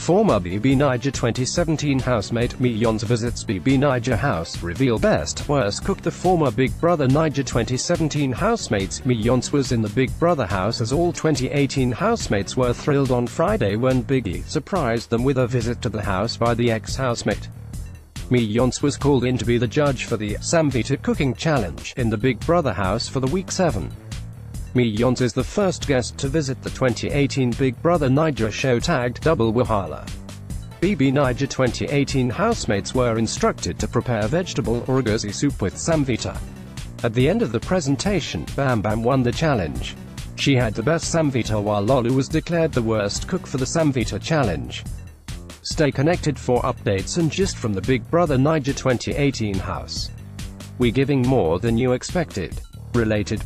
Former BBNaija 2017 housemate Miyonse visits BBNaija house, reveal best, worst cook. The former Big Brother Naija 2017 housemates Miyonse was in the Big Brother house as all 2018 housemates were thrilled on Friday when Biggie surprised them with a visit to the house by the ex-housemate. Miyonse was called in to be the judge for the Samvita cooking challenge in the Big Brother house for the week 7. Miyonse is the first guest to visit the 2018 Big Brother Naija show tagged Double Wahala. BBNaija 2018 housemates were instructed to prepare vegetable oragazi soup with Samvita. At the end of the presentation, Bam Bam won the challenge. She had the best Samvita while Lolu was declared the worst cook for the Samvita challenge. Stay connected for updates and gist from the Big Brother Naija 2018 house. We're giving more than you expected. Related.